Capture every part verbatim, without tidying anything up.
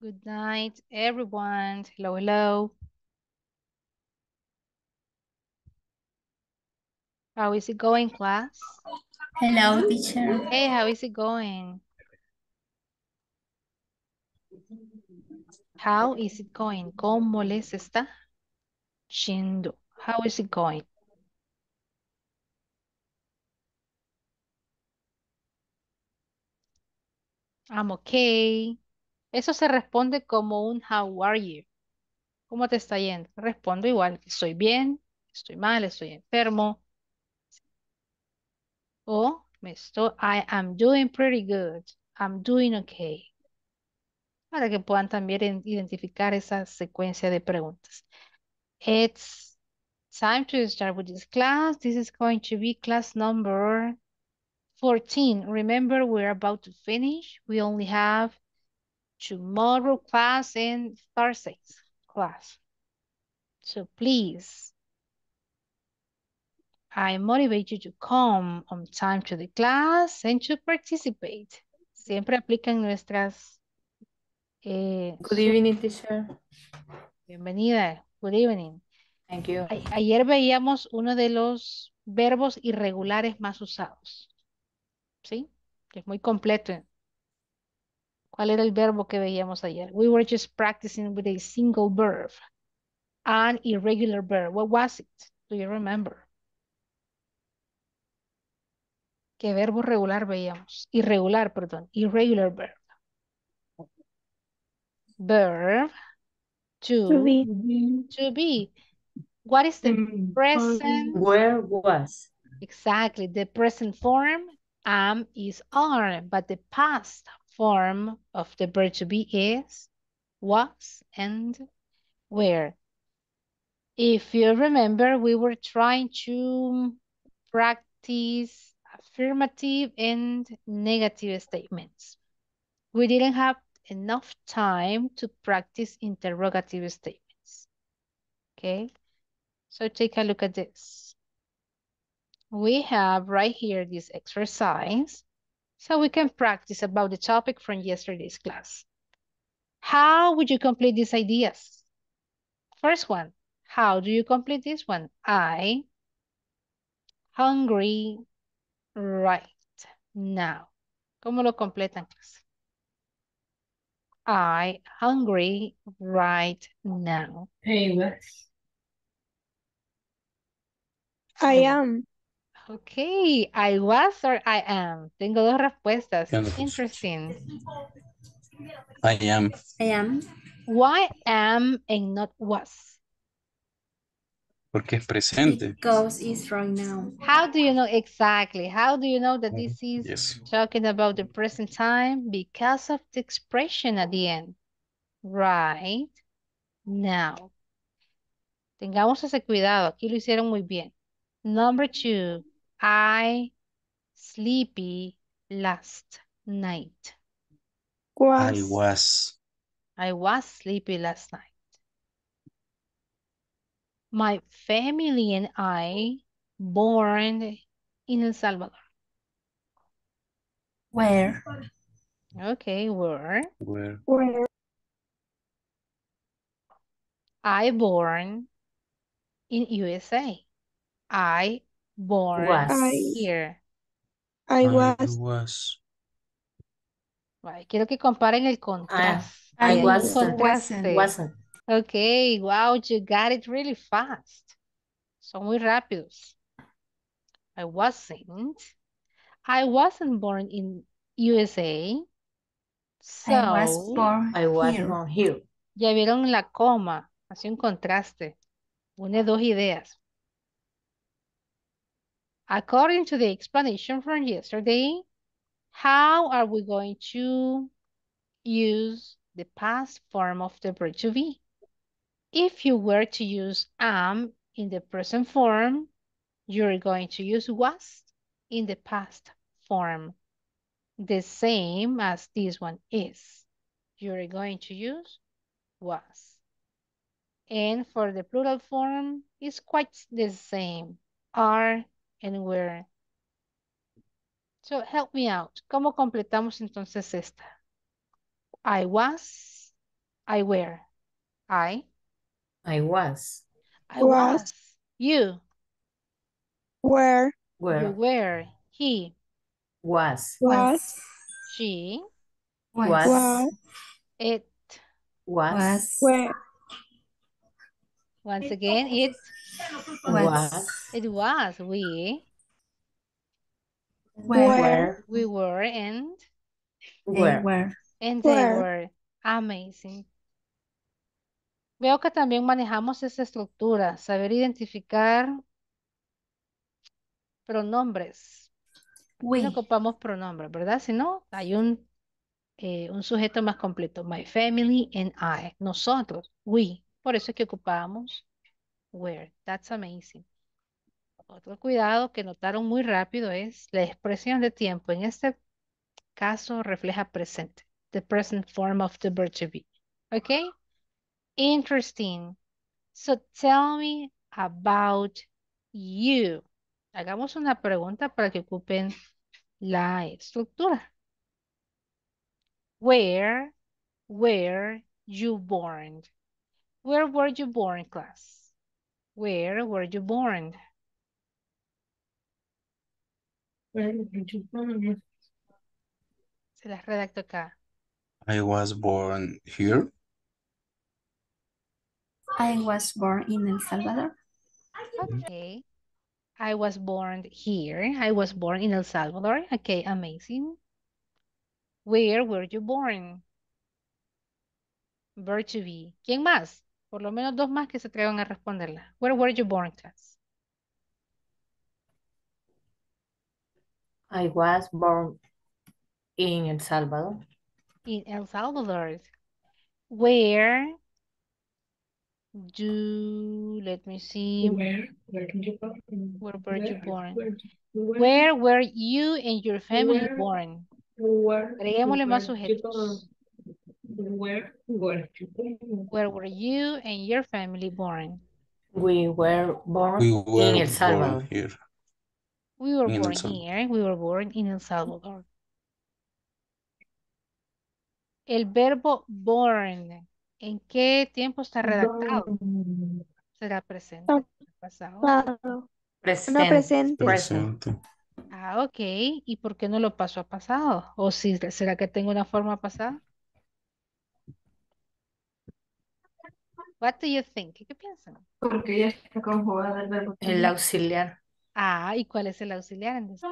Good night, everyone. Hello, hello. How is it going, class? Hello, teacher. Hey, how is it going? How is it going? ¿Cómo les está? Shindo. How is it going? I'm okay. Eso se responde como un how are you. ¿Cómo te está yendo? Respondo igual. Estoy bien, estoy mal, estoy enfermo. O me estoy, I am doing pretty good. I'm doing okay. Para que puedan también identificar esa secuencia de preguntas. It's time to start with this class. This is going to be class number fourteen. Remember, we're about to finish. We only have tomorrow class and Thursday's class. So please, I motivate you to come on time to the class and to participate. Siempre aplican nuestras... Eh, Good evening, teacher. Bienvenida. Good evening. Thank you. A ayer veíamos uno de los verbos irregulares más usados. ¿Sí? Es muy completo. ¿Cuál era el verbo que veíamos ayer? We were just practicing with a single verb. An irregular verb. What was it? Do you remember? ¿Qué verbo regular veíamos? Irregular, perdón. Irregular verb. Verb. To, to be. To be. What is the mm, present? Where was? Exactly. The present form, am, is, are. But the past form of the verb to be is, was, and were. If you remember, we were trying to practice affirmative and negative statements. We didn't have enough time to practice interrogative statements. Okay, so take a look at this. We have right here this exercise. So we can practice about the topic from yesterday's class. How would you complete these ideas? First one, how do you complete this one? I, hungry right now. ¿Cómo lo completan, clase? I, hungry right now. Hey, what? I am. Okay, I was or I am. Tengo dos respuestas. Interesting. I am. I am. Why am and not was? Porque es presente. Because it's right now. How do you know exactly? How do you know that this is yes. talking about the present time? Because of the expression at the end. Right now. Tengamos ese cuidado. Aquí lo hicieron muy bien. Number two. I sleepy last night. Was. I was. I was sleepy last night. My family and I born in El Salvador. Where? Okay, where? Where? Where? I born in U S A. I born was. here. I was. I was. Right. Quiero que comparen el contraste. I, I was. Wasn't. Wasn't. Okay, wow, you got it really fast. Son muy rápidos. I wasn't. I wasn't born in U S A. So I was born I was here. Born here. Ya vieron la coma. Hace un contraste. Une dos ideas. According to the explanation from yesterday, how are we going to use the past form of the verb to be? If you were to use am in the present form, you're going to use was in the past form. The same as this one is. You're going to use was. And for the plural form, it's quite the same. Are and where. So help me out. ¿Cómo completamos entonces esta? I was, I were. I. I was. I was. was. You. Were. Were. You were. He. Was. Was. She. Was. was. was. It. Was. was. Once again, it. Was. was. It was. We. Were. We were and. Were. were. And they were. were. Amazing. Veo que también manejamos esa estructura, saber identificar pronombres. Oui. No ocupamos pronombres, ¿verdad? Si no, hay un, eh, un sujeto más completo. My family and I. Nosotros. We. Por eso es que ocupamos where. That's amazing. Otro cuidado que notaron muy rápido es la expresión de tiempo. En este caso refleja presente. The present form of the verb to be. Okay? Interesting. So tell me about you. Hagamos una pregunta para que ocupen la estructura. Where were you born? Where were you born, class? Where were you born? Where were you born? Se las redacto acá. I was born here. I was born in El Salvador. Okay. I was born here. I was born in El Salvador. Okay, amazing. Where were you born? Verb to be. ¿Quién más? Por lo menos dos más que se atrevan a responderla. Where were you born, class? I was born in El Salvador. In El Salvador. Where do, let me see. Where, where, you born? where were where, you born? Where, where, where were you and your family where, born? Agreguémosle más sujetos. Where, where, where were you and your family born? We were born we were in El Salvador. Here. We were in born here. We were born in El Salvador. El verbo born, ¿en qué tiempo está redactado? ¿Será presente? ¿Pasado? No, presente. No, presente. Presente. Ah, ok. ¿Y por qué no lo paso a pasado? ¿O si, será que tengo una forma pasada? What do you think? ¿Qué piensan? Porque ya está conjugado el verbo. El auxiliar. Ah, ¿y cuál es el auxiliar? En este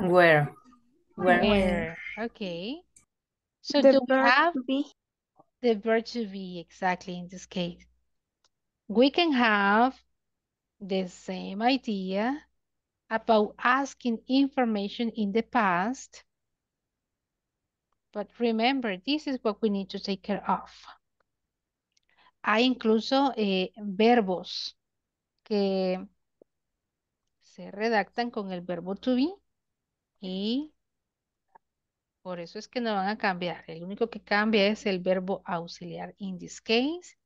Where. Where? Where? Okay. So the do we have be. the verb to be exactly in this case? We can have the same idea about asking information in the past. But remember, this is what we need to take care of. Hay incluso eh, verbos que se redactan con el verbo to be y por eso es que no van a cambiar. El único que cambia es el verbo auxiliar. In this case,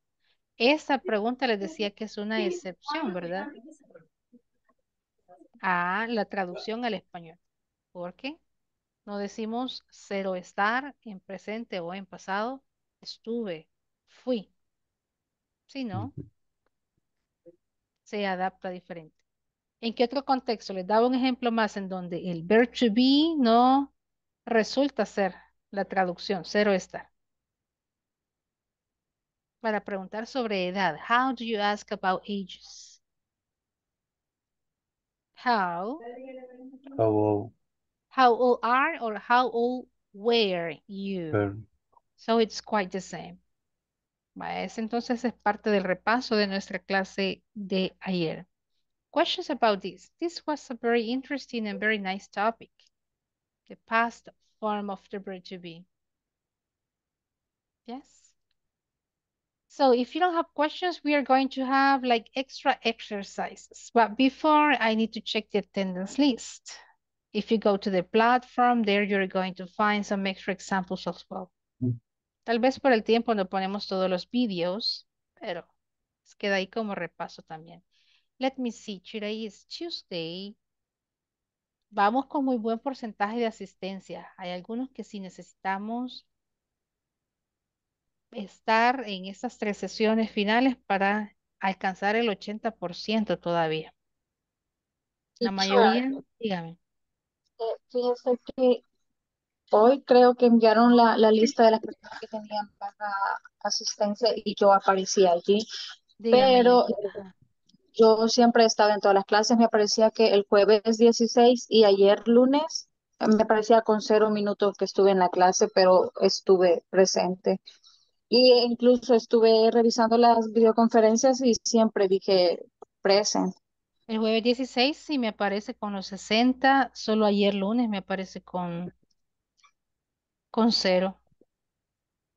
esta pregunta les decía que es una excepción, ¿verdad? A la traducción al español. ¿Por qué? No decimos ser o estar en presente o en pasado. Estuve, fui. Si no, se adapta diferente. ¿En qué otro contexto? Les daba un ejemplo más en donde el verb to be no resulta ser la traducción, ser o estar. Para preguntar sobre edad, how do you ask about ages? How? How old? How old are or how old were you? Um, so it's quite the same. Entonces es parte del repaso de nuestra clase de ayer. Questions about this. This was a very interesting and very nice topic. The past form of the verb to be. Yes. So if you don't have questions, we are going to have like extra exercises. But before, I need to check the attendance list. If you go to the platform, there you're going to find some extra examples as well. Mm. Tal vez por el tiempo no ponemos todos los videos, pero queda ahí como repaso también. Let me see, today is Tuesday. Vamos con muy buen porcentaje de asistencia. Hay algunos que sí necesitamos estar en estas tres sesiones finales para alcanzar el ochenta por ciento todavía. La mayoría, dígame. Fíjese que hoy creo que enviaron la, la lista de las personas que tenían baja asistencia y yo aparecía allí. Dígame, pero hija. Yo siempre estaba en todas las clases, me parecía que el jueves dieciséis y ayer lunes me parecía con cero minutos que estuve en la clase, pero estuve presente. Y incluso estuve revisando las videoconferencias y siempre dije present. El jueves dieciséis sí me aparece con los sesenta, solo ayer lunes me aparece con, con cero.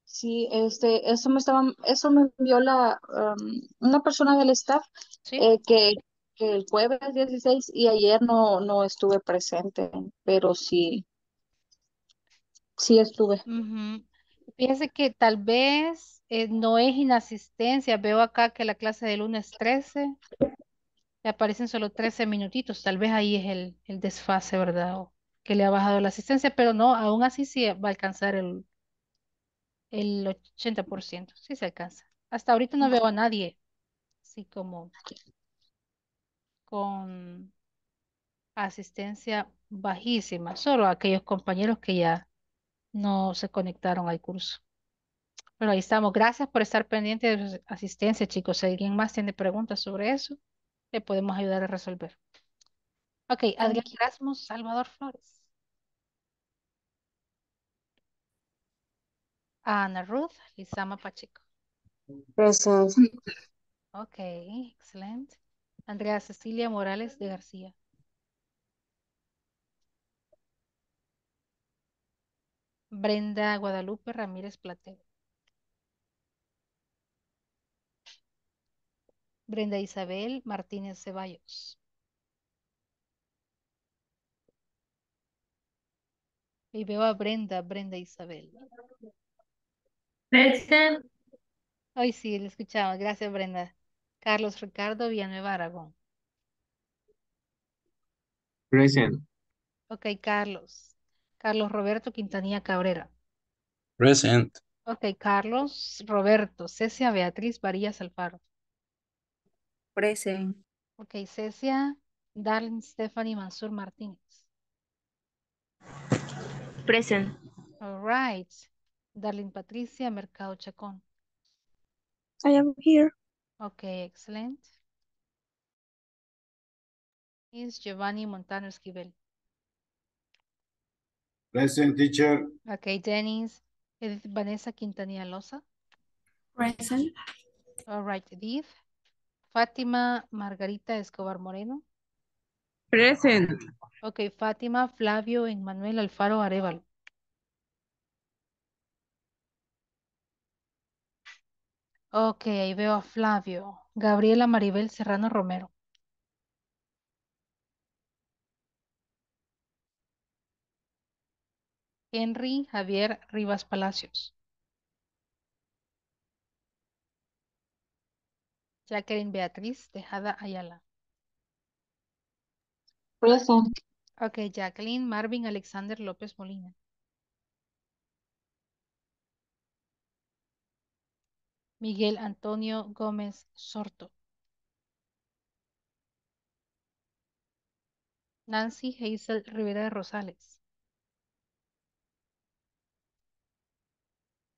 Sí, este, eso me estaba, eso me envió la, um, una persona del staff, ¿sí? eh, que, que el jueves dieciséis y ayer no, no estuve presente, pero sí, sí estuve. Uh-huh. Fíjese que tal vez eh, no es inasistencia, veo acá que la clase de lunes trece, le aparecen solo trece minutitos, tal vez ahí es el, el desfase, ¿verdad? O que le ha bajado la asistencia, pero no, aún así sí va a alcanzar el... el ochenta por ciento, sí se alcanza. Hasta ahorita no veo a nadie así como con asistencia bajísima, solo a aquellos compañeros que ya no se conectaron al curso. Pero ahí estamos. Gracias por estar pendiente de su asistencia, chicos. Si alguien más tiene preguntas sobre eso, le podemos ayudar a resolver. Ok, Adrián Erasmus, Salvador Flores. Ana Ruth, Lizama Pacheco. Present. Ok, excelente. Andrea Cecilia Morales de García. Brenda Guadalupe Ramírez Platero. Brenda Isabel Martínez Ceballos. Y veo a Brenda, Brenda Isabel. Present. Hoy sí, lo escuchamos. Gracias, Brenda. Carlos Ricardo Villanueva Aragón. Present. Ok, Carlos. Carlos Roberto Quintanilla Cabrera. Present. Ok, Carlos Roberto. Cecia Beatriz Varillas Alfaro. Present. Ok, Cecia Darlene Stephanie Mansur Martínez. Present. All right. Darlene Patricia Mercado Chacón. I am here. Okay, excellent. Is Giovanni Montano Esquivel. Present, teacher. Okay, Dennis. Edith Vanessa Quintanilla Loza. Present. All right, Edith. Fátima Margarita Escobar Moreno. Present. Okay, Fátima Flavio Emmanuel Alfaro Arevalo. Ok, ahí veo a Flavio. Gabriela Maribel Serrano Romero. Henry Javier Rivas Palacios. Jacqueline Beatriz Tejada Ayala. Present. Ok, Jacqueline Marvin Alexander López Molina. Miguel Antonio Gómez Sorto. Nancy Hazel Rivera de Rosales.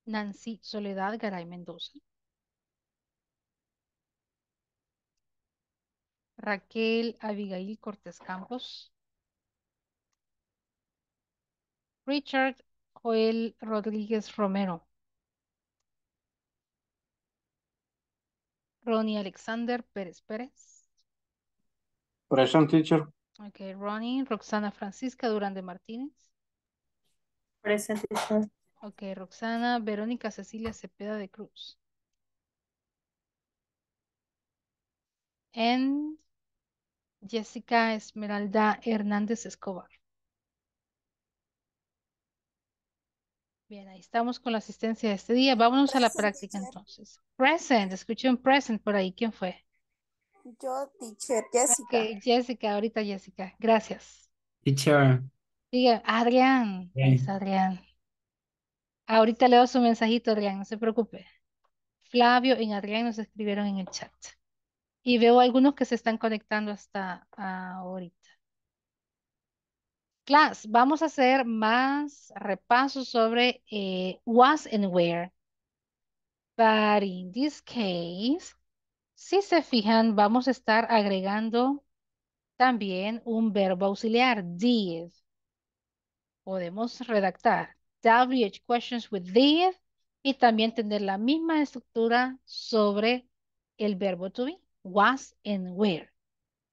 Nancy Soledad Garay Mendoza. Raquel Abigail Cortés Campos. Richard Joel Rodríguez Romero. Ronnie Alexander Pérez Pérez. Present, teacher. Ok, Ronnie. Roxana Francisca Durán de Martínez. Present, teacher. Ok, Roxana Verónica Cecilia Cepeda de Cruz. And Jessica Esmeralda Hernández Escobar. Bien, ahí estamos con la asistencia de este día. Vámonos a la práctica entonces. Present, escuché un present por ahí. ¿Quién fue? Yo, teacher, Jessica. Ok, Jessica, ahorita Jessica. Gracias. Teacher. Diga, Adrián. Es Adrián. Ahorita leo su mensajito, Adrián, no se preocupe. Flavio y Adrián nos escribieron en el chat. Y veo algunos que se están conectando hasta ahorita. Class, vamos a hacer más repasos sobre eh, was and where. But in this case, si se fijan, vamos a estar agregando también un verbo auxiliar, did. Podemos redactar W H questions with did y también tener la misma estructura sobre el verbo to be, was and where.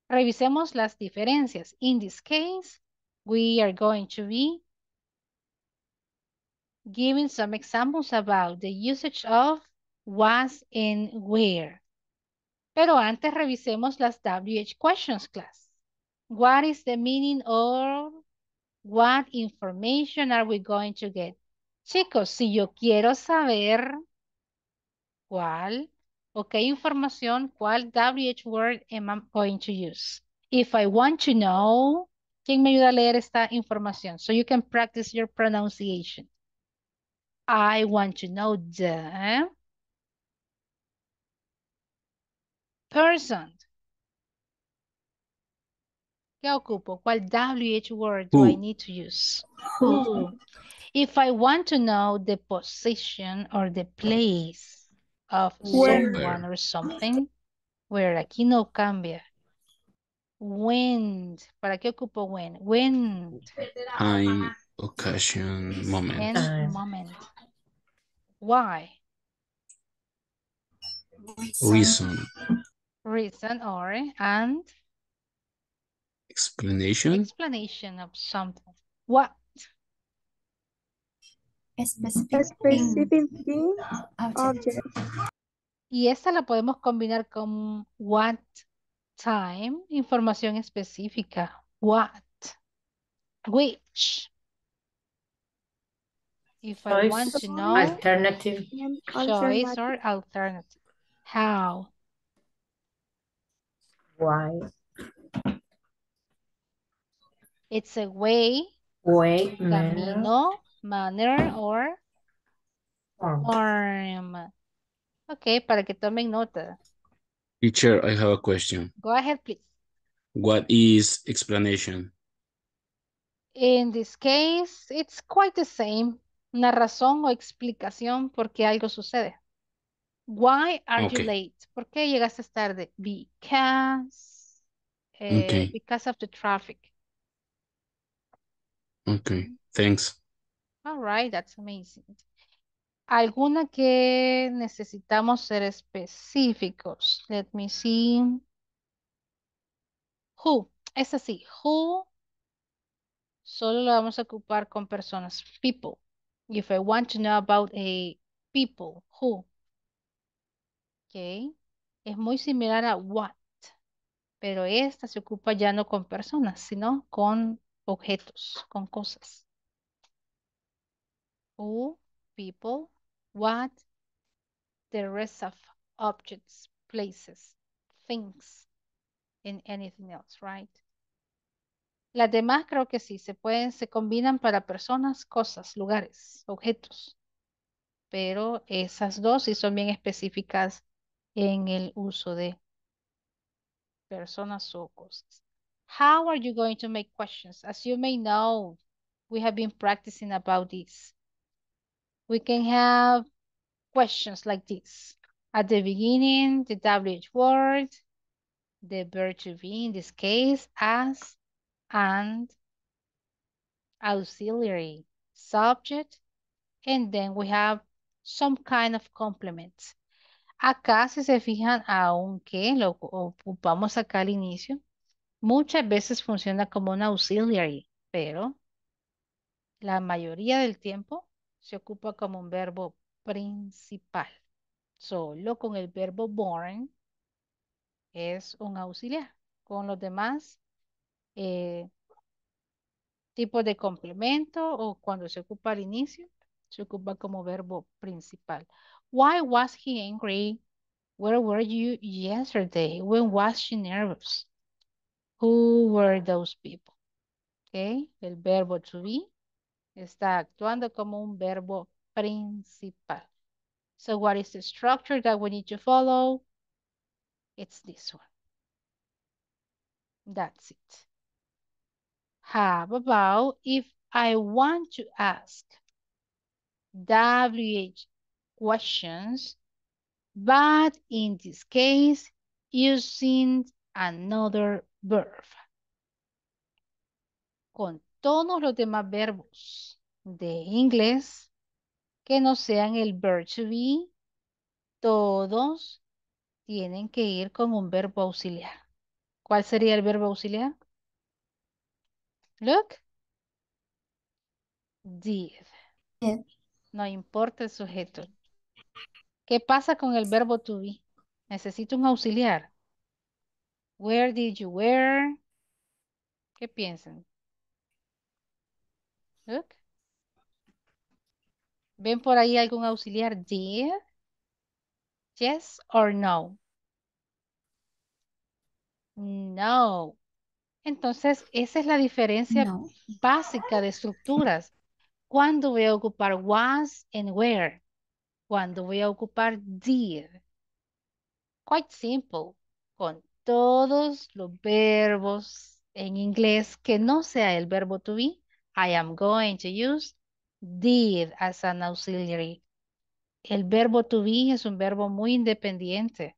Revisemos las diferencias. In this case, we are going to be giving some examples about the usage of was and where. Pero antes revisemos las W H questions, class. What is the meaning or what information are we going to get? Chicos, si yo quiero saber cuál, o qué información, cuál W H word am I going to use? If I want to know, ¿quién me ayuda a leer esta información? So you can practice your pronunciation. I want to know the person. ¿Qué ocupo? ¿Cuál W H word do I need to use? Who. If I want to know the position or the place of where. Someone or something, where aquí no cambia. Wind. ¿Para qué ocupo wind? Wind. Time, occasion, moment. And moment. Why? Reason. Reason or and? Explanation. Explanation of something. What? A specific, A specific thing. Object. Y esta la podemos combinar con what? Time, información específica. What? Which? If choice. I want to know. Alternative. Choice or alternative. How? Why? It's a way. Way. Camino, manner, manner or form. form. Ok, para que tomen nota. Teacher, I have a question. Go ahead, please. What is explanation? In this case, it's quite the same. Una razón o explicación por qué algo sucede. Why are okay. you late? ¿Por qué llegaste tarde? Because, eh, okay. because of the traffic. Okay, thanks. All right, that's amazing. Alguna que necesitamos ser específicos. Let me see. Who. Es así. Who. Solo lo vamos a ocupar con personas. People. If I want to know about a people. Who. Ok. Es muy similar a what. Pero esta se ocupa ya no con personas, sino con objetos, con cosas. Who. People. What? The rest of objects, places, things, and anything else, right? Las demás creo que sí, se pueden, se combinan para personas, cosas, lugares, objetos. Pero esas dos sí son bien específicas en el uso de personas o cosas. How are you going to make questions? As you may know, we have been practicing about this. We can have questions like this. At the beginning, the W H word, the verb to be, in this case, as, and, auxiliary, subject, and then we have some kind of complement. Acá, si se fijan, aunque lo ocupamos acá al inicio, muchas veces funciona como un auxiliary, pero la mayoría del tiempo se ocupa como un verbo principal. Solo con el verbo born es un auxiliar. Con los demás eh, tipos de complemento o cuando se ocupa al inicio, se ocupa como verbo principal. Why was he angry? Where were you yesterday? When was she nervous? Who were those people? Okay. El verbo to be está actuando como un verbo principal. So what is the structure that we need to follow? It's this one. That's it. How about if I want to ask W H questions, but in this case, using another verb? Con todos los demás verbos de inglés que no sean el verb to be, todos tienen que ir con un verbo auxiliar. ¿Cuál sería el verbo auxiliar? Look. Did. Yeah. No importa el sujeto. ¿Qué pasa con el verbo to be? Necesito un auxiliar. Where did you wear? ¿Qué piensan? Look. ¿Ven por ahí algún auxiliar? Did. Yes or no? No. Entonces, esa es la diferencia no. básica de estructuras. ¿Cuándo voy a ocupar was and where? ¿Cuándo voy a ocupar did? Quite simple. Con todos los verbos en inglés que no sea el verbo to be, I am going to use did as an auxiliary. El verbo to be es un verbo muy independiente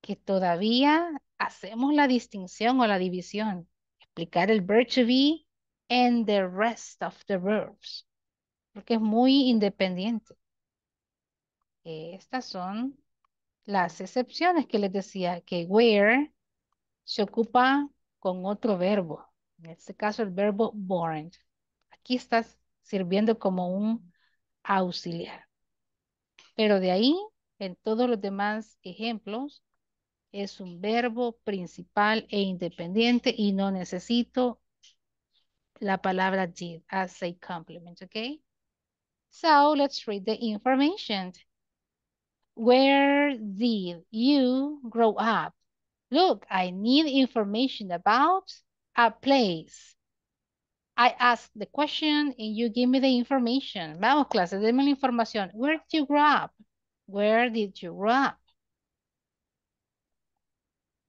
que todavía hacemos la distinción o la división. Explicar el verb to be and the rest of the verbs, porque es muy independiente. Estas son las excepciones que les decía, que where se ocupa con otro verbo. En este caso el verbo born. Aquí está sirviendo como un auxiliar. Pero de ahí, en todos los demás ejemplos, es un verbo principal e independiente y no necesito la palabra did as a complement, okay? So, let's read the information. Where did you grow up? Look, I need information about a place. I ask the question and you give me the information. Vamos, clase, denme la información. Where did you grow up? Where did you grow up?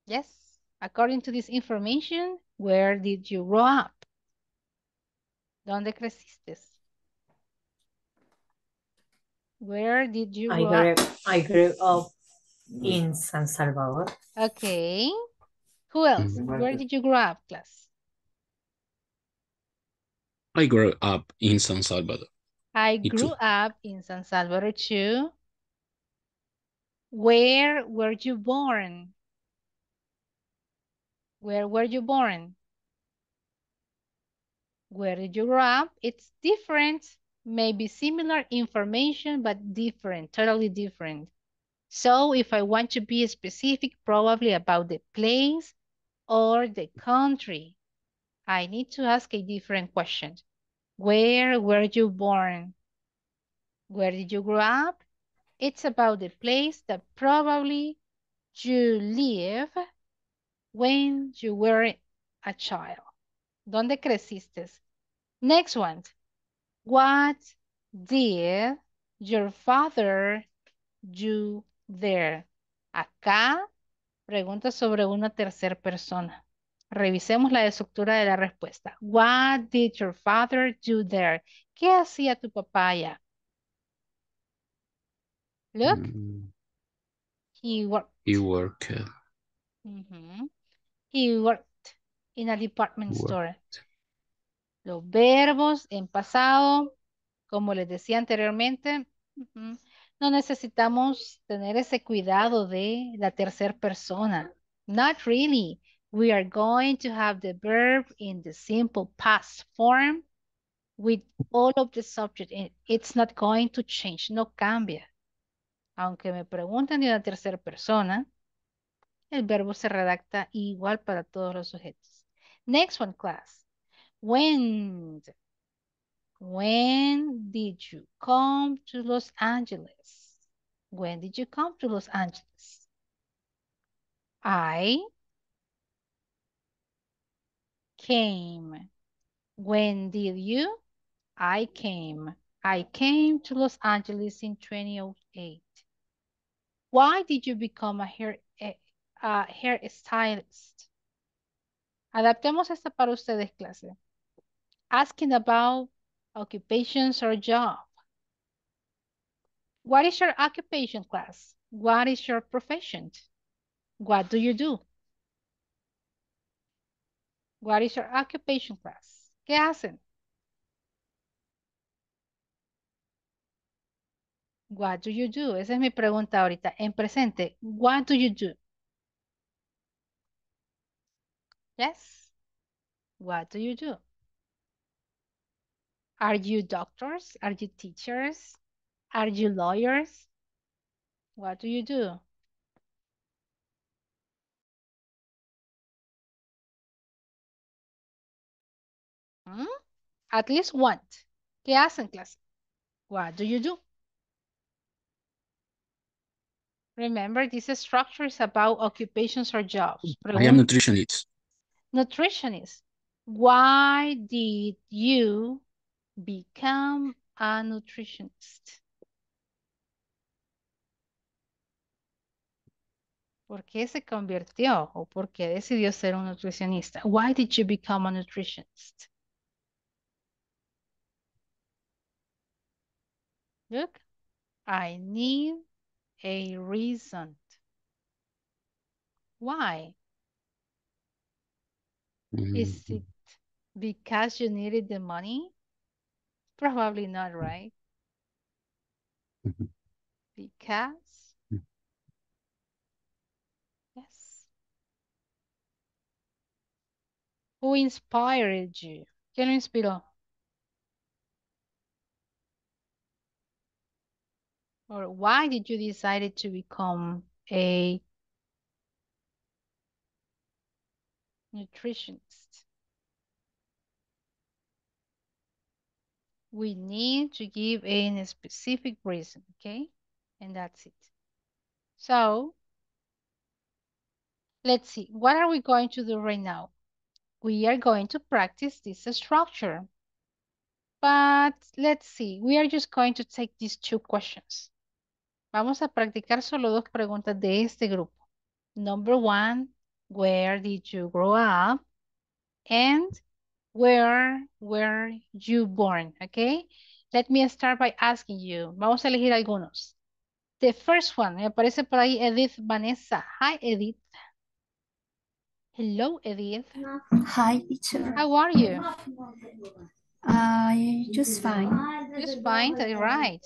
Yes, according to this information, where did you grow up? ¿Dónde creciste? Where did you I grow grew, up? I grew up in San Salvador. Okay. Who else? Where did you grow up, class? I grew up in San Salvador. I grew up in San Salvador too. Where were you born? Where were you born? Where did you grow up? It's different, maybe similar information, but different, totally different. So if I want to be specific, probably about the place or the country, I need to ask a different question. Where were you born? Where did you grow up? It's about the place that probably you live when you were a child. ¿Dónde creciste? Next one. What did your father do there? Acá pregunta sobre una tercera persona. Revisemos la estructura de la respuesta. What did your father do there? ¿Qué hacía tu papá allá? Look. Mm-hmm. He worked. He worked. Mm-hmm. He worked. In a department store. Los verbos en pasado, como les decía anteriormente, no necesitamos tener ese cuidado de la tercera persona. Not really. We are going to have the verb in the simple past form with all of the subject. It's not going to change. No cambia. Aunque me pregunten de una tercera persona, el verbo se redacta igual para todos los sujetos. Next one, class. When, when did you come to Los Angeles? When did you come to Los Angeles? I came When did you? I came. I came to Los Angeles in twenty oh eight. Why did you become a hair, a, a hairstylist? Adaptemos esta para ustedes, clase. Asking about occupations or job. What is your occupation, class? What is your profession? What do you do? What is your occupation, class? ¿Qué hacen? What do you do? Esa es mi pregunta ahorita. En presente, what do you do? Yes. What do you do? Are you doctors? Are you teachers? Are you lawyers? What do you do? Hmm? At least one. ¿Qué hacen, clase? What do you do? Remember, this structure is about occupations or jobs. I am nutritionist. Nutritionist. Why did you become a nutritionist? ¿Por qué se convirtió o por qué decidió ser un nutricionista? Why did you become a nutritionist? Look, I need a reason. Why? Mm-hmm. Is it because you needed the money? Probably not, right? Mm-hmm. Because? Mm-hmm. Yes. Who inspired you? ¿Quién lo inspiró? Or why did you decide to become a nutritionist? We need to give a specific reason, okay? And that's it. So, let's see. What are we going to do right now? We are going to practice this structure. But let's see. We are just going to take these two questions. Vamos a practicar solo dos preguntas de este grupo. Number one, where did you grow up? And where were you born? Okay? Let me start by asking you. Vamos a elegir algunos. The first one, me aparece por ahí Edith Vanessa. Hi, Edith. Hello, Edith. Hi, teacher. How are you? I uh, just fine. Just fine, right.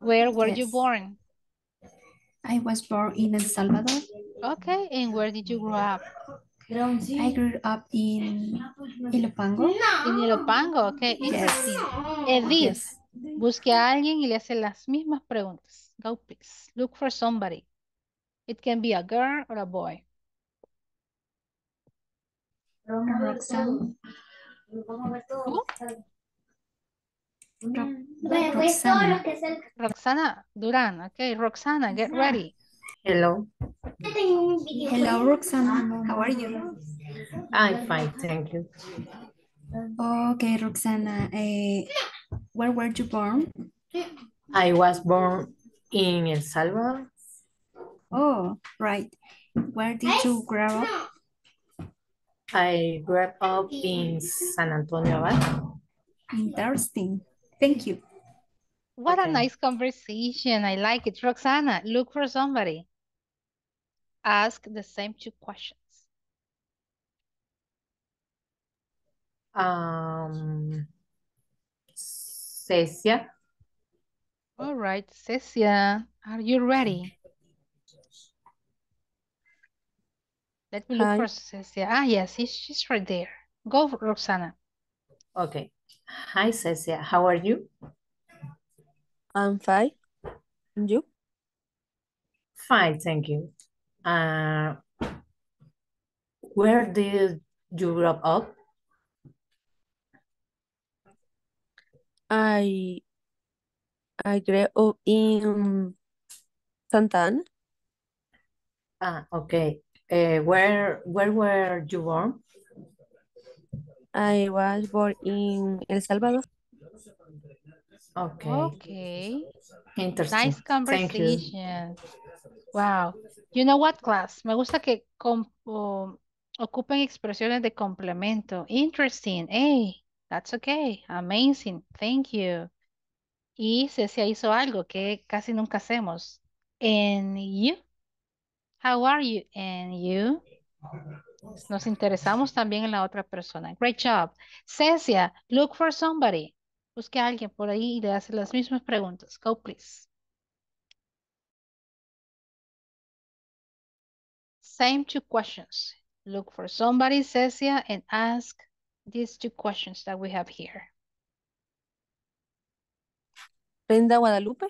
Where were yes. you born? I was born in El Salvador. Okay, and where did you grow up? I grew up in Ilopango. In Ilopango, okay. Yes. Edith, yes. Busque a alguien y le hace las mismas preguntas. Go, please. Look for somebody. It can be a girl or a boy. Roxanne. Who? Roxana. Roxana Duran. Okay, Roxana, get ready. Hello. Hello, Roxana. How are you? I'm fine, thank you. Okay, Roxana. Uh, where were you born? I was born in El Salvador. Oh, right. Where did you grow up? I grew up in San Antonio Valle. Interesting. Thank you. What okay. a nice conversation. I like it. Roxana, look for somebody. Ask the same two questions. Um, Cecia. All right, Cecia, are you ready? Let me look Hi. for Cecia. Ah, yes, she's right there. Go, Roxana. Okay. Hi, Cecia. How are you? I'm fine. And you? Fine, thank you. Uh, where did you grow up? I, I grew up in Santa Ana. Ah, okay. Uh, where where were you born? I was born in El Salvador. Okay. Okay. Interesting. Nice conversation. Wow. You know what, class? Me gusta que um, ocupen expresiones de complemento. Interesting. Hey, that's okay. Amazing. Thank you. Y Cecia hizo algo que casi nunca hacemos. And you? How are you? And you? Nos interesamos también en la otra persona. Great job. Cecia, look for somebody. Busque a alguien por ahí y le hace las mismas preguntas. Go, please. Same two questions. Look for somebody, Cecia, and ask these two questions that we have here. Brenda Guadalupe.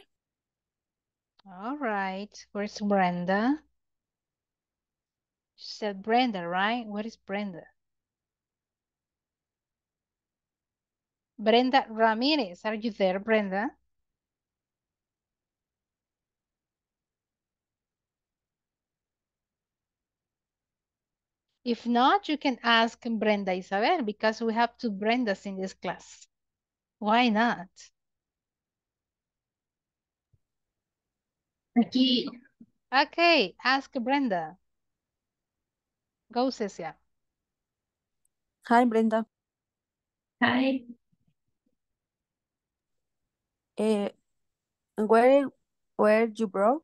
All right. Where's Brenda? She said Brenda, right? Where is Brenda? Brenda Ramirez, are you there, Brenda? If not, you can ask Brenda Isabel because we have two Brendas in this class. Why not? Okay, okay, ask Brenda. Go, Cecia. Hi, Brenda. Hi. Uh, where where you brought?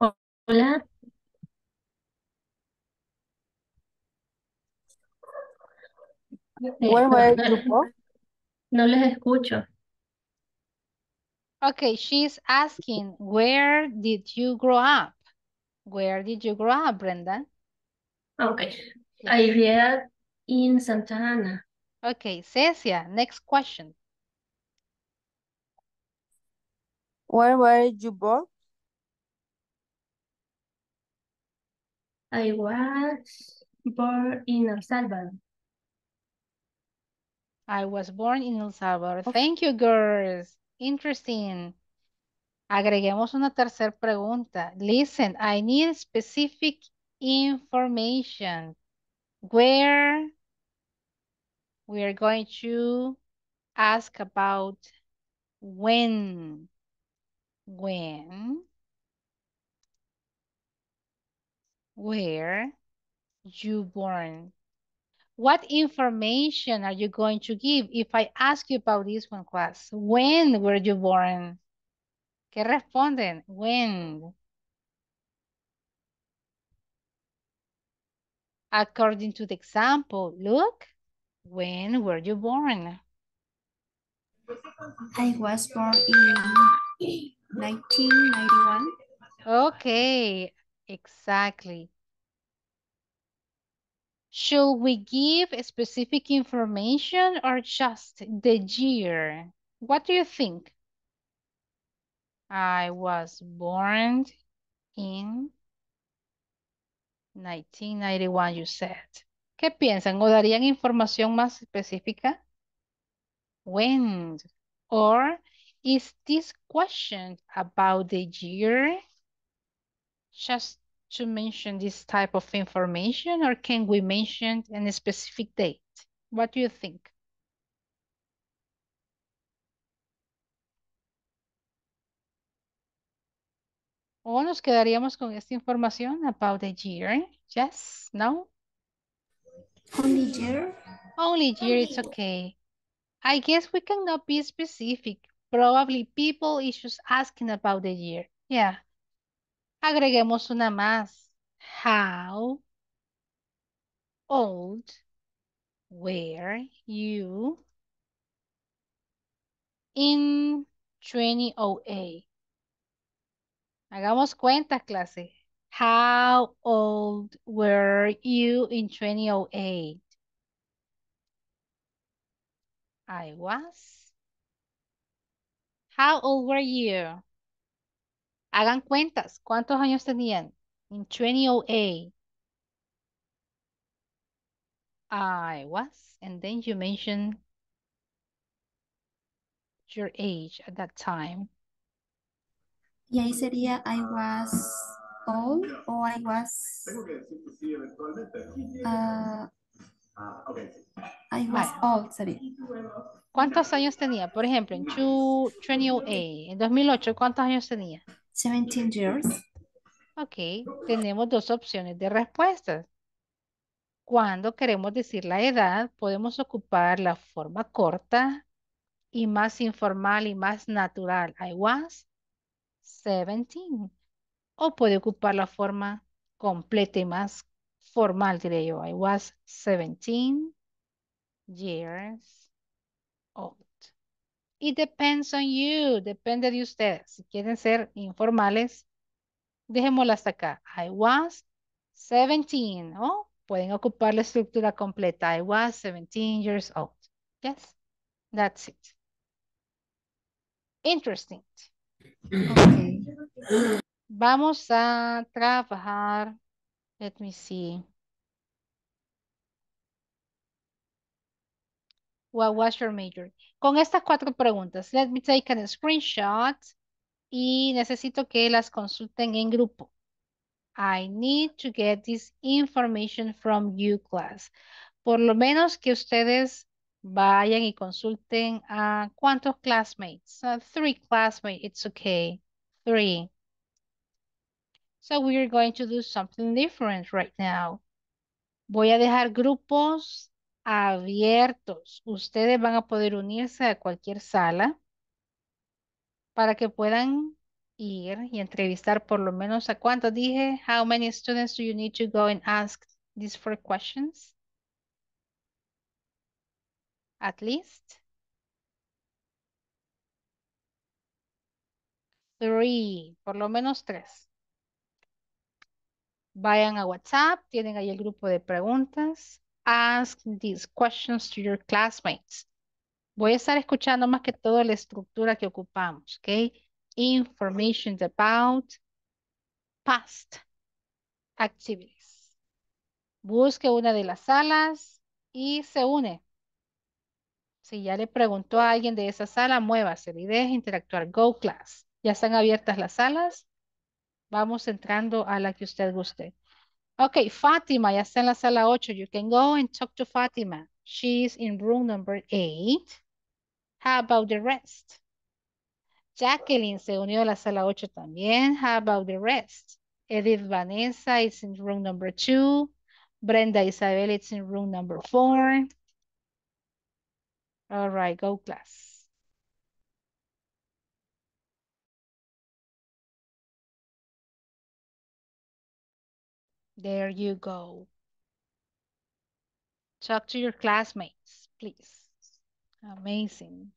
Hola. Where were you born? No les escucho. Okay, she's asking, where did you grow up? Where did you grow up, Brenda? Okay, I grew up in Santa Ana. Okay, Cecia, next question. Where were you born? I was born in El Salvador. I was born in El Salvador. Okay. Thank you, girls. Interesting. Agreguemos una tercera pregunta. Listen, I need specific information. Where we are going to ask about when. When. Where you born. What information are you going to give if I ask you about this one, class? When were you born? ¿Qué responden? When? According to the example, look, when were you born? I was born in nineteen ninety-one. Okay, exactly. Should we give specific information or just the year? What do you think? I was born in nineteen ninety-one, you said. ¿Qué piensan? ¿O darían información más específica? When? Or is this question about the year? Just to mention this type of information, or can we mention a specific date? What do you think? ¿O nos quedaríamos con esta información about the year? Yes? No? Only year? Only year, it's okay. I guess we cannot be specific. Probably people is just asking about the year. Yeah. Agreguemos una más. How old were you in twenty oh eight? Hagamos cuentas, clase. How old were you in twenty oh eight? I was. How old were you? Hagan cuentas. ¿Cuántos años tenían? In twenty oh eight. I was. And then you mentioned your age at that time. Y ahí sería I was old, or I was uh, I was old, sorry. ¿Cuántos años tenía? Por ejemplo, en two thousand eight, en dos mil ocho, ¿cuántos años tenía? seventeen years. Ok, tenemos dos opciones de respuestas. Cuando queremos decir la edad, podemos ocupar la forma corta y más informal y más natural. I was seventeen. O puede ocupar la forma completa y más formal, diría yo. I was seventeen years old. It depends on you. Depende de ustedes. Si quieren ser informales, dejémosla hasta acá. I was seventeen. O pueden ocupar la estructura completa. I was seventeen years old. Yes, that's it. Interesting. Okay. Vamos a trabajar. Let me see. What was your major? Con estas cuatro preguntas. Let me take a screenshot. Y necesito que las consulten en grupo. I need to get this information from you, class. Por lo menos que ustedes vayan y consulten a cuántos classmates. Uh, three classmates, it's okay. Three. So we are going to do something different right now. Voy a dejar grupos abiertos. Ustedes van a poder unirse a cualquier sala para que puedan ir y entrevistar por lo menos a cuántos dije. How many students do you need to go and ask these four questions? At least three, por lo menos tres. Vayan a WhatsApp, tienen ahí el grupo de preguntas. Ask these questions to your classmates. Voy a estar escuchando más que todo la estructura que ocupamos, ¿ok? Information about past activities. Busque una de las salas y se une. Si ya le preguntó a alguien de esa sala, muévase y deje interactuar. Go class. Ya están abiertas las salas. Vamos entrando a la que usted guste. Ok, Fátima ya está en la sala ocho. You can go and talk to Fátima. She's in room number eight. How about the rest? Jacqueline se unió a la sala ocho también. How about the rest? Edith Vanessa is in room number two. Brenda Isabel is in room number four. All right, go class. There you go. Talk to your classmates, please. Amazing.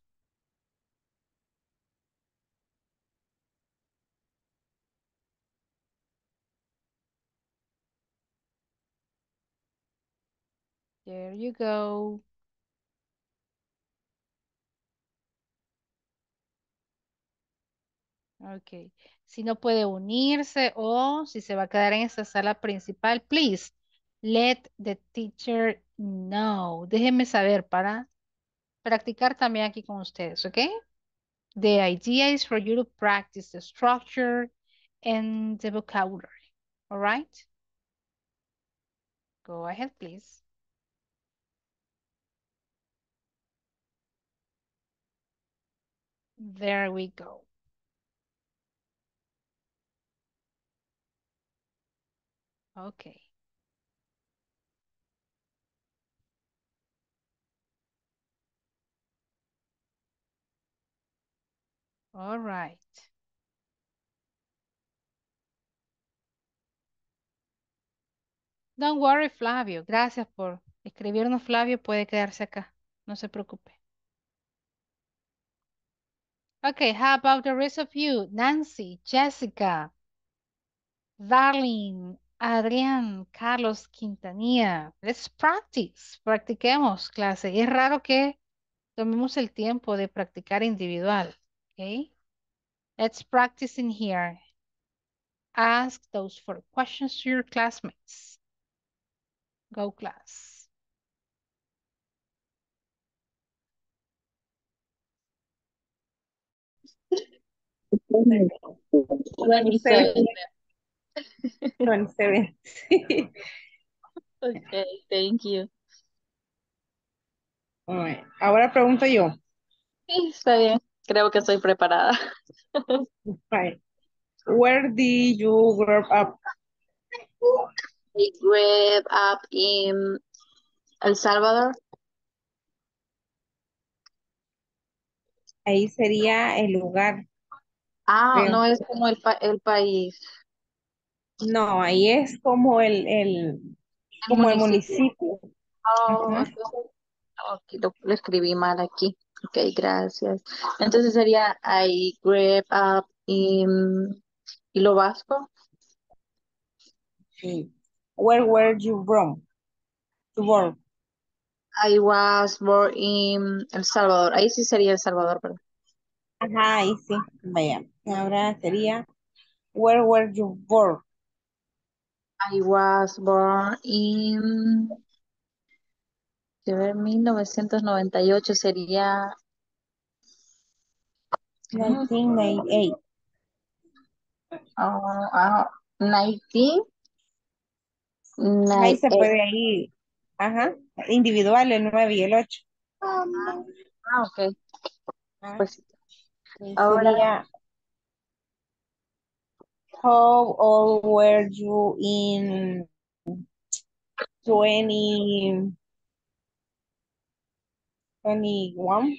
There you go. Okay. Si no puede unirse o si se va a quedar en esta sala principal, please let the teacher know. Déjenme saber para practicar también aquí con ustedes, ¿ok? The idea is for you to practice the structure and the vocabulary, all right? Go ahead, please. There we go. Okay. All right. Don't worry, Flavio. Gracias por escribirnos, Flavio. Puede quedarse acá. No se preocupe. Okay, how about the rest of you? Nancy, Jessica, Darlene, Adrián, Carlos, Quintanilla. Let's practice. Practiquemos, clase. Es raro que tomemos el tiempo de practicar individual. Okay? Let's practice in here. Ask those four questions to your classmates. Go, class. twenty-seven. Entonces, sí. Okay, thank you. All right. Ahora pregunto yo. Sí, está bien. Creo que estoy preparada. Right. Where did you grow up? I grew up in El Salvador. Ahí sería el lugar. Ah, de... no es como el, pa el país. No, ahí es como el, el, como el municipio. El municipio. Oh, uh-huh. Okay, lo, lo escribí mal aquí. Ok, gracias. Entonces sería I grew up in Ilopango. Sí. Where were you from? Born. I was born in El Salvador. Ahí sí sería El Salvador, perdón. Ajá, ahí sí. Vaya. Ahora sería where were you born? I was born in mil novecientos noventa y ocho sería nineteen ninety-eight. Oh, ah, diecinueve. Ahí se puede ir. Ajá, individual, el nueve y el ocho. Ah, ok. Ah, pues, ahora. How old were you in twenty twenty-one?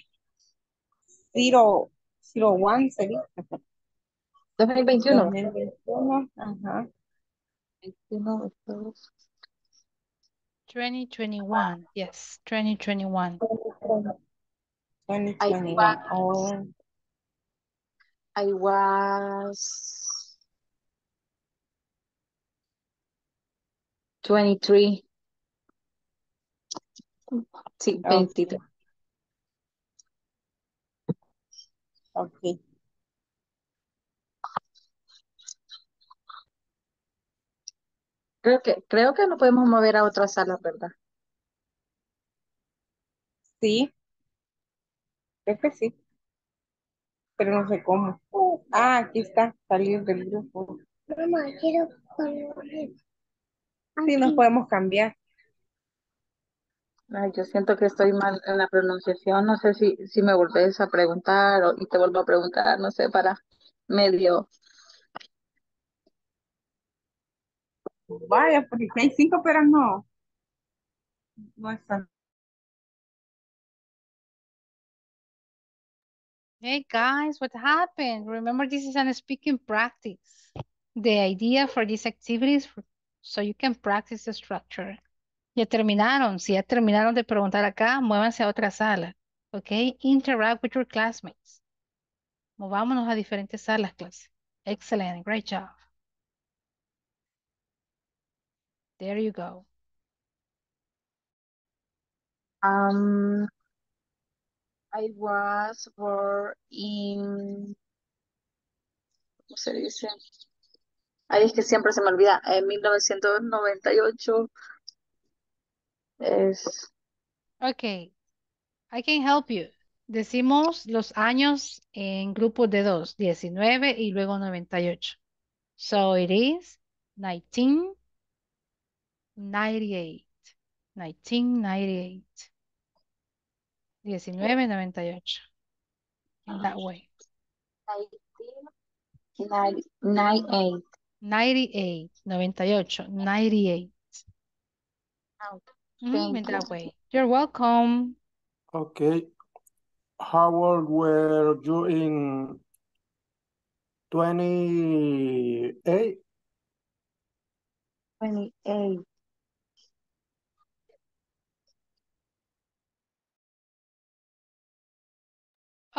Zero, zero one, sería. dos mil veintiuno. dos mil veintiuno, ajá. twenty twenty-one, yes, twenty twenty-one. twenty twenty-one. I was, I was twenty-three. Sí, twenty-three. Okay. Creo que, creo que nos podemos mover a otra sala, ¿verdad? Sí. Creo que sí. Pero no sé cómo. Ah, aquí está. Salir del grupo. Mamá, quiero comer. Sí, nos podemos cambiar. Ay, yo siento que estoy mal en la pronunciación. No sé si, si me volvés a preguntar o, y te vuelvo a preguntar. No sé, para medio... Vaya, porque hay cinco, pero no. No están. Hey guys, what happened? Remember, this is an speaking practice. The idea for these activities, so you can practice the structure. Ya terminaron. Si ya terminaron de preguntar acá, muévanse a otra sala. Okay? Interact with your classmates. Movámonos a diferentes salas, clase. Excellent. Great job. There you go. Um, I was born in... ¿Cómo se dice? Ay, es que siempre se me olvida. En mil novecientos noventa y ocho. Es... Ok. I can help you. Decimos los años en grupos de dos. diecinueve y luego noventa y ocho. So it is nineteen... ninety-eight, nineteen ninety-eight, nineteen ninety-eight, in that way. nineteen ninety-eight. ninety-eight, ninety-eight, ninety-eight. Oh, mm, in that way. You're welcome. Okay. How old were you in twenty-eight? twenty-eight.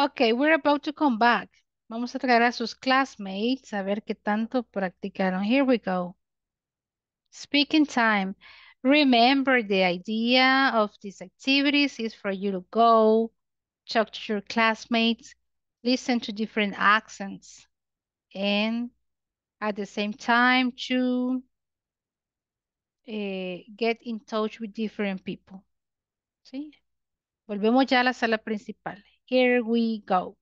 Okay, we're about to come back. Vamos a traer a sus classmates a ver qué tanto practicaron. Here we go. Speaking time. Remember, the idea of these activities is for you to go, talk to your classmates, listen to different accents, and at the same time to eh, get in touch with different people. ¿Sí? Volvemos ya a la sala principal. Here we go.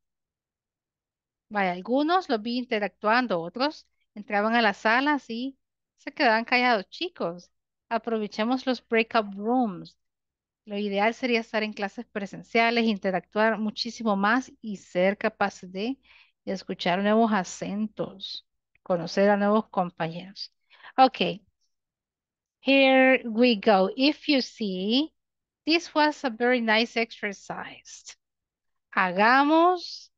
Vaya, algunos los vi interactuando, otros Entraban a la sala, así, se quedaban callados. Chicos, aprovechemos los breakout rooms. Lo ideal sería estar en clases presenciales, interactuar muchísimo más y ser capaz de escuchar nuevos acentos, conocer a nuevos compañeros. Ok, here we go. If you see, this was a very nice exercise. Hagamos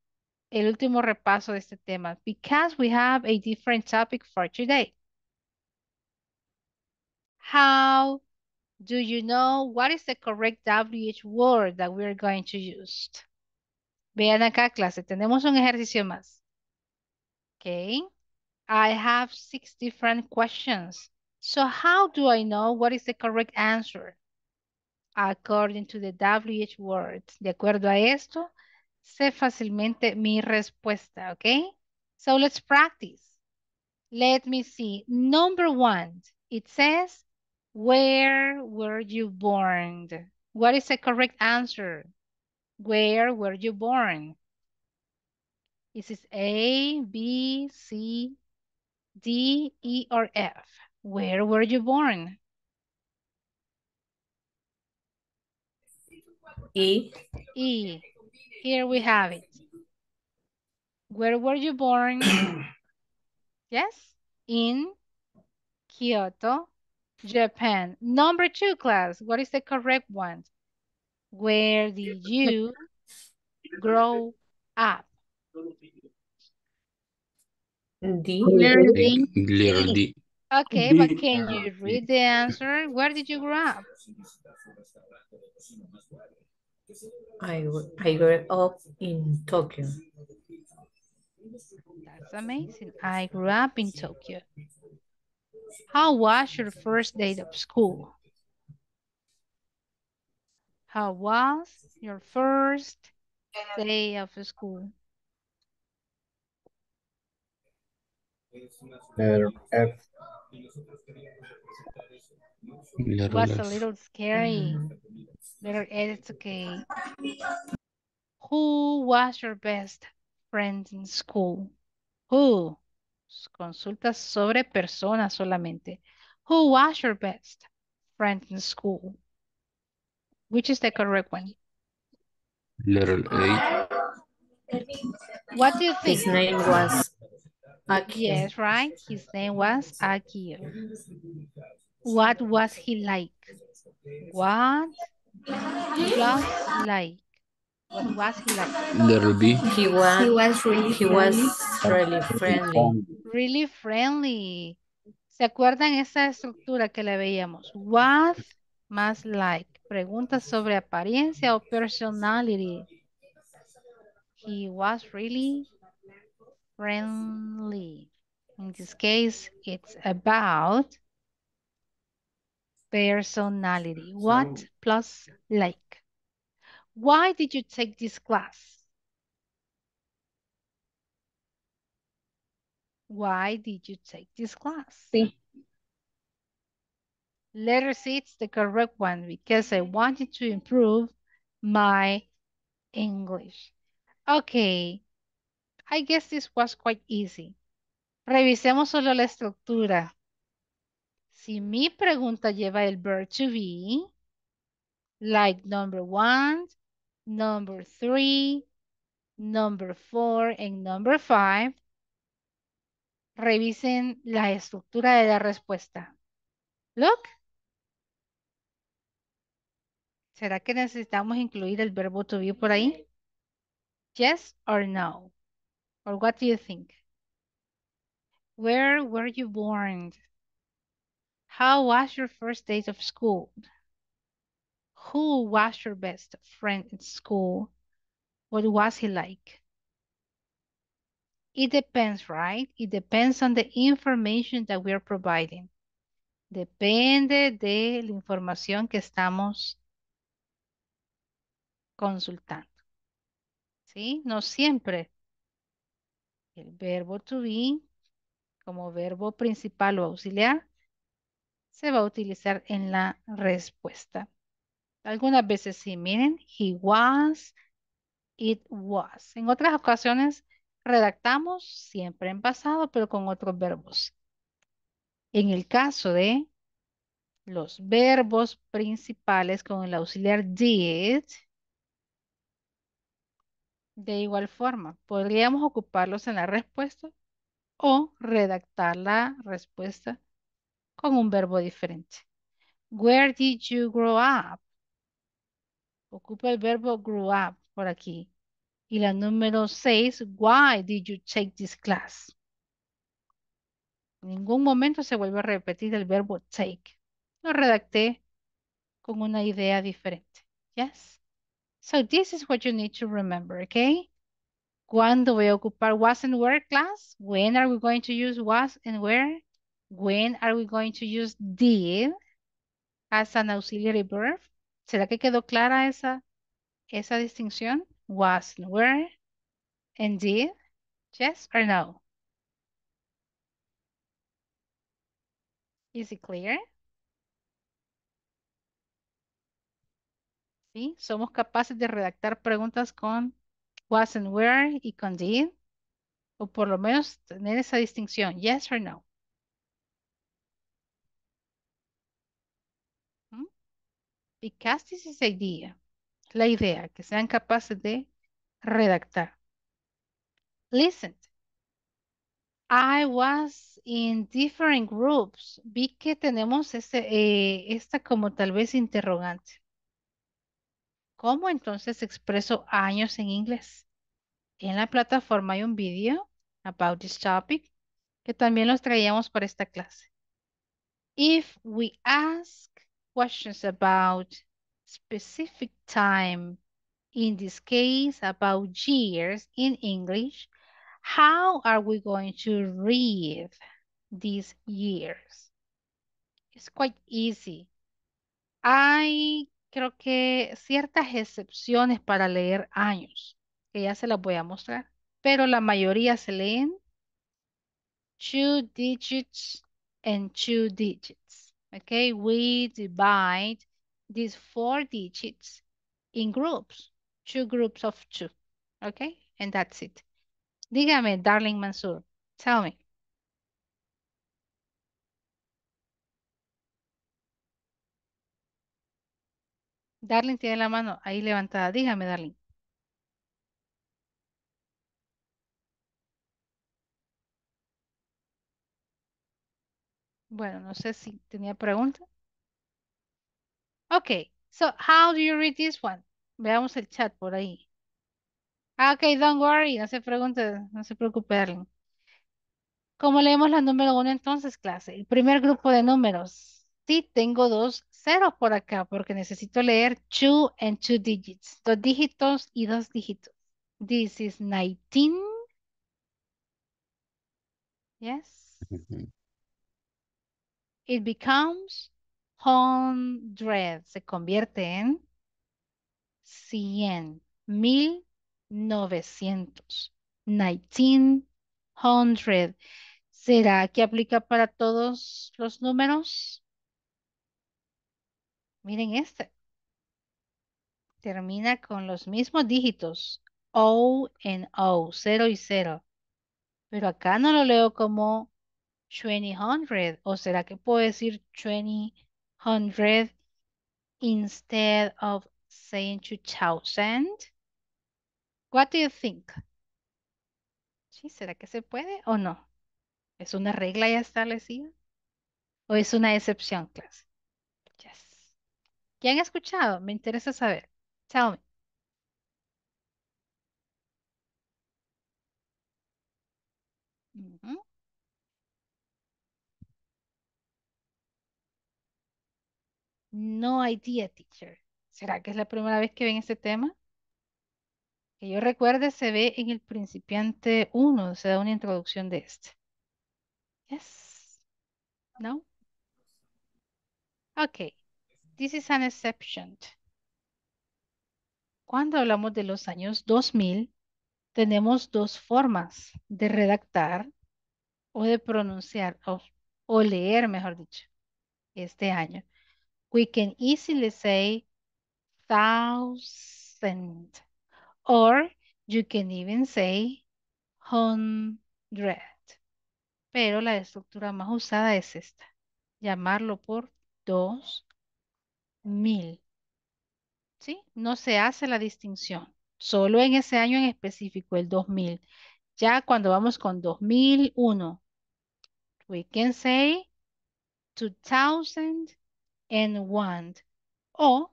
el último repaso de este tema, because we have a different topic for today. How do you know what is the correct W H word that we're going to use? Vean acá, clase, tenemos un ejercicio más. Okay. I have six different questions. So how do I know what is the correct answer? According to the W H word. De acuerdo a esto, sé fácilmente mi respuesta, okay? So let's practice. Let me see. Number one, it says, where were you born? What is the correct answer? Where were you born? This is A, B, C, D, E, or F. Where were you born? E. E. Here we have it. Where were you born? Yes, in Kyoto, Japan. Number two, class, what is the correct one? Where did you grow up? D. D. Okay, but can you read the answer? Where did you grow up? I, I grew up in Tokyo. That's amazing. I grew up in Tokyo. How was your first day of school? How was your first day of school? Letter F. It was a little scary. Mm-hmm. Letter F, it's okay. Who was your best friend in school? Who? Consultas sobre personas solamente. Who was your best friend in school? Which is the correct one? Letter A. What do you think? His name was Akio. Yes, right? His name was Akio. What was he like? What was he like? What was he like? Letter B. He was, he was really he friendly. was really friendly. Really friendly. ¿Se acuerdan esa estructura que le veíamos? Was más like. Preguntas sobre apariencia o personality. He was really friendly. In this case, it's about personality. What plus like. Why did you take this class? Why did you take this class? Sí. Letter C, it's the correct one because I wanted to improve my English. Okay, I guess this was quite easy. Revisemos solo la estructura. Si mi pregunta lleva el verb to be, like number one, number three, number four, and number five, revisen la estructura de la respuesta. Look. ¿Será que necesitamos incluir el verbo to be por ahí? Yes or no? Or what do you think? Where were you born? How was your first day of school? Who was your best friend at school? What was he like? It depends, right? It depends on the information that we are providing. Depende de la información que estamos consultando. ¿Sí? No siempre el verbo to be como verbo principal o auxiliar se va a utilizar en la respuesta. Algunas veces sí, miren, he was, it was. En otras ocasiones redactamos siempre en pasado, pero con otros verbos. En el caso de los verbos principales con el auxiliar did, de igual forma, podríamos ocuparlos en la respuesta o redactar la respuesta con un verbo diferente. Where did you grow up? Ocupa el verbo grew up por aquí. Y la número seis, why did you take this class? En ningún momento se vuelve a repetir el verbo take. Lo redacté con una idea diferente. Yes. So this is what you need to remember, okay? ¿Cuándo voy a ocupar was and where, class? When are we going to use was and where? When are we going to use did as an auxiliary verb? ¿Será que quedó clara esa, esa distinción? Was and where and did? Yes or no? Is it clear? ¿Sí? Somos capaces de redactar preguntas con was and where y con did, o por lo menos tener esa distinción, yes or no. ¿Mm? Because this is the idea, la idea, que sean capaces de redactar. Listen, I was in different groups. Vi que tenemos ese, eh, esta como tal vez interrogante. ¿Cómo entonces expreso años en inglés? En la plataforma hay un video about this topic que también los traíamos para esta clase. If we ask questions about specific time, in this case about years in English, how are we going to read these years? It's quite easy. I... Creo que ciertas excepciones para leer años, que ya se las voy a mostrar, pero la mayoría se leen two digits and two digits. Okay, we divide these four digits in groups, two groups of two. Okay, and that's it. Dígame, darling Mansoor, tell me. Darling tiene la mano ahí levantada. Dígame, Darling. Bueno, no sé si tenía pregunta. Ok, so how do you read this one? Veamos el chat por ahí. Ok, don't worry, no se pregunte, no se preocupe, Darling. ¿Cómo leemos la número uno entonces, clase? El primer grupo de números. Sí, tengo dos ceros por acá porque necesito leer two and two digits. Dos dígitos y dos dígitos. This is nineteen. Yes. It becomes hundred. Se convierte en cien. Mil novecientos. Nineteen hundred. ¿Será que aplica para todos los números? Miren este. Termina con los mismos dígitos. O and O. Cero y cero. Pero acá no lo leo como veinte hundred. ¿O será que puedo decir veinte hundred instead of saying two thousand? What do you think? ¿Sí? ¿Será que se puede o no? ¿Es una regla ya establecida? ¿O es una excepción, clase? Yes. ¿Ya han escuchado? Me interesa saber. Tell me. Uh-huh. No idea, teacher. ¿Será que es la primera vez que ven este tema? Que yo recuerde, se ve en el principiante uno. Se da una introducción de este. Yes. No. Ok. This is an exception. Cuando hablamos de los años dos mil, tenemos dos formas de redactar o de pronunciar o, o leer, mejor dicho, este año. We can easily say thousand, or you can even say hundred. Pero la estructura más usada es esta. Llamarlo por dos mil. ¿Sí? No se hace la distinción. Solo en ese año en específico, el dos mil. Ya cuando vamos con dos mil uno, we can say two thousand one. O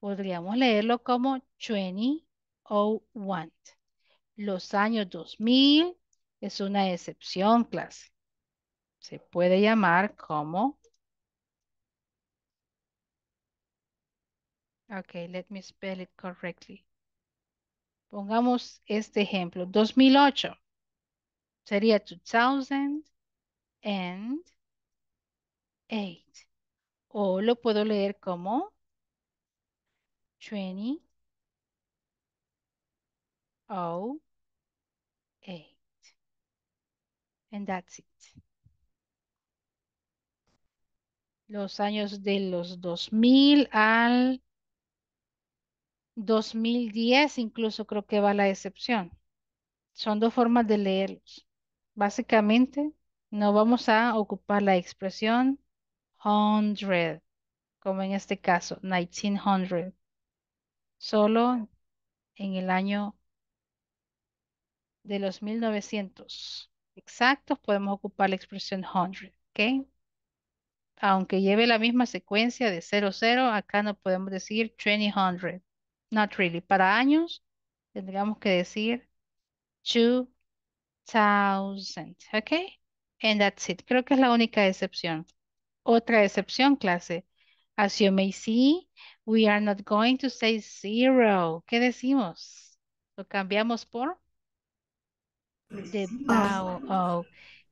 podríamos leerlo como twenty oh one. Los años dos mil es una excepción, clase. Se puede llamar como... Ok, let me spell it correctly. Pongamos este ejemplo. dos mil ocho sería two thousand eight. O lo puedo leer como twenty oh eight. And that's it. Los años de los dos mil al dos mil diez incluso creo que va la excepción. Son dos formas de leerlos. Básicamente no vamos a ocupar la expresión hundred, como en este caso, nineteen hundred. Solo en el año de los mil novecientos exactos podemos ocupar la expresión hundred, ¿ok? Aunque lleve la misma secuencia de cero cero, acá no podemos decir twenty hundred. Not really. Para años tendríamos que decir two thousand, ¿ok? And that's it. Creo que es la única excepción. Otra excepción, clase. As you may see, we are not going to say zero. ¿Qué decimos? Lo cambiamos por the vowel O.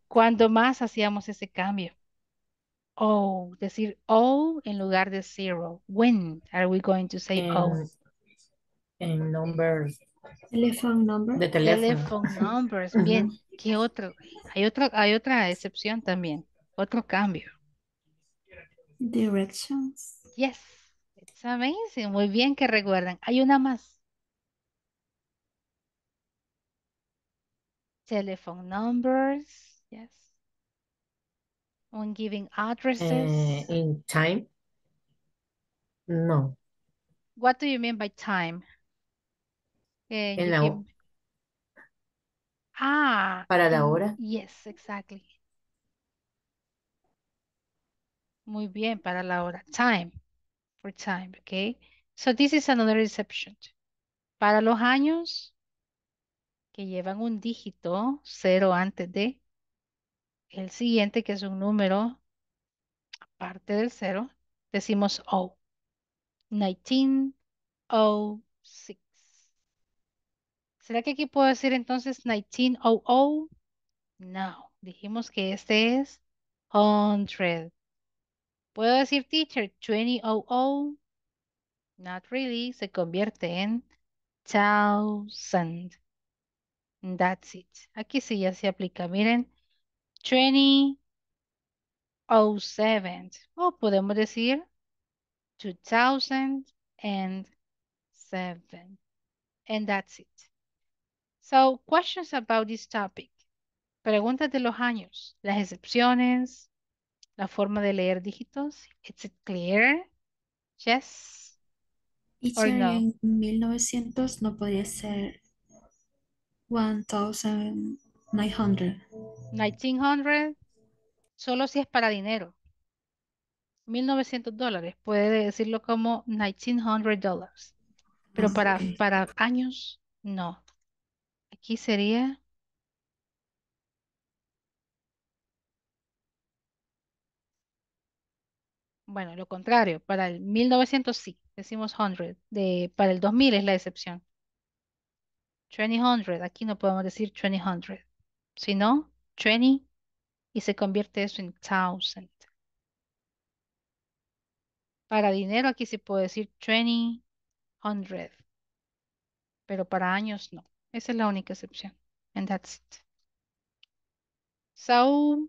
¿Cuándo más hacíamos ese cambio? O, decir O en lugar de zero. When are we going to say O? En numbers. Telephone number. De teléfono. Telephone numbers. Bien. ¿Qué otro? Hay otro, hay otra excepción también. Otro cambio. Directions. Yes. It's amazing. Muy bien que recuerdan. Hay una más. Telephone numbers. Yes. On giving addresses. Eh, in time. No. What do you mean by time? Eh, en la give... Ah. Para la hora. Yes, exactly. Muy bien, para la hora. Time. For time, okay. So this is another exception. Para los años que llevan un dígito cero antes de el siguiente, que es un número aparte del cero, decimos O. nineteen oh six. ¿Será que aquí puedo decir entonces nineteen hundred? No, dijimos que este es hundred. ¿Puedo decir, teacher, twenty hundred? Not really, se convierte en thousand. That's it. Aquí sí ya se aplica, miren, twenty oh seven. O podemos decir two thousand seven. And that's it. So, questions about this topic. Preguntas de los años, las excepciones, la forma de leer dígitos. Is it clear? Yes. Y or no? En mil novecientos no podría ser nineteen hundred. nineteen hundred, solo si es para dinero. mil novecientos dólares, puede decirlo como nineteen hundred dollars. Pero para, para años, no. Aquí sería bueno, lo contrario, para el mil novecientos sí, decimos hundred, de para el dos mil es la excepción. twenty hundred, aquí no podemos decir twenty hundred, sino twenty y se convierte eso en thousand. Para dinero aquí sí puedo decir twenty hundred, pero para años no. Esa es la única excepción. And that's it. So,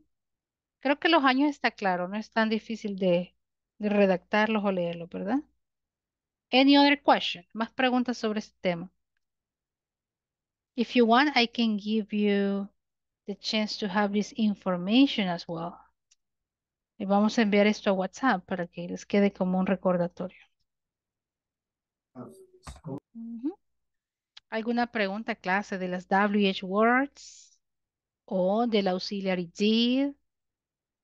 creo que los años está claro. No es tan difícil de, de redactarlos o leerlos, ¿verdad? Any other question? Más preguntas sobre este tema. If you want, I can give you the chance to have this information as well. Y vamos a enviar esto a WhatsApp para que les quede como un recordatorio. Uh-huh. ¿Alguna pregunta, clase, de las W H words? ¿O del auxiliary did?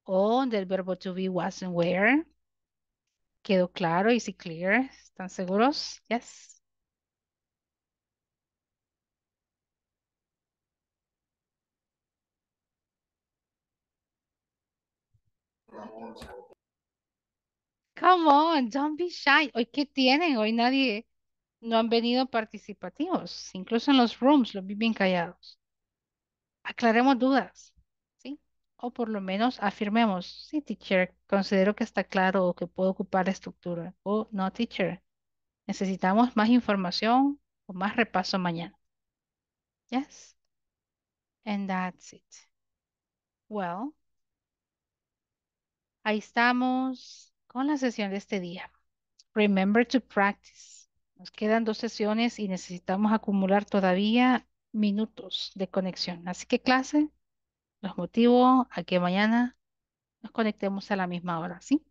¿O del verbo to be, was, and where? ¿Quedó claro? ¿Is it clear? ¿Están seguros? Yes. Come on, don't be shy. Hoy, ¿qué tienen? Hoy nadie, no han venido participativos. Incluso en los rooms los vi bien callados. Aclaremos dudas, ¿sí? O por lo menos afirmemos, sí, teacher, considero que está claro o que puedo ocupar la estructura. O no, teacher, necesitamos más información o más repaso mañana. Yes. And that's it. Well. Ahí estamos con la sesión de este día. Remember to practice. Nos quedan dos sesiones y necesitamos acumular todavía minutos de conexión. Así que clase, los motivo a que mañana nos conectemos a la misma hora, ¿sí?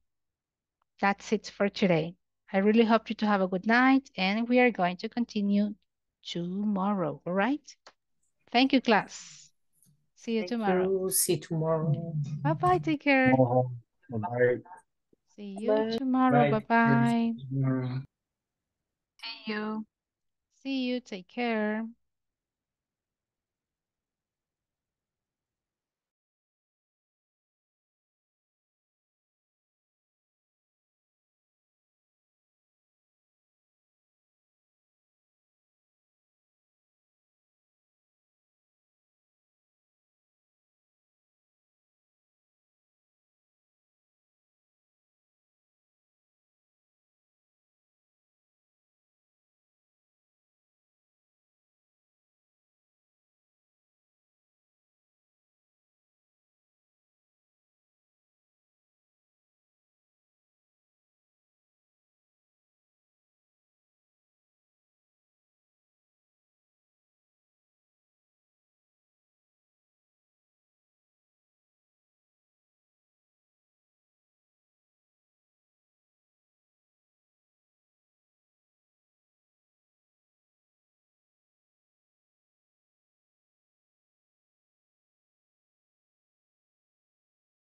That's it for today. I really hope you to have a good night and we are going to continue tomorrow, all right? Thank you, class. See you Thank tomorrow. You. See you tomorrow. Bye-bye, take care. Oh. Bye. See you Bye. Tomorrow. Bye-bye. See you. See you. Take care.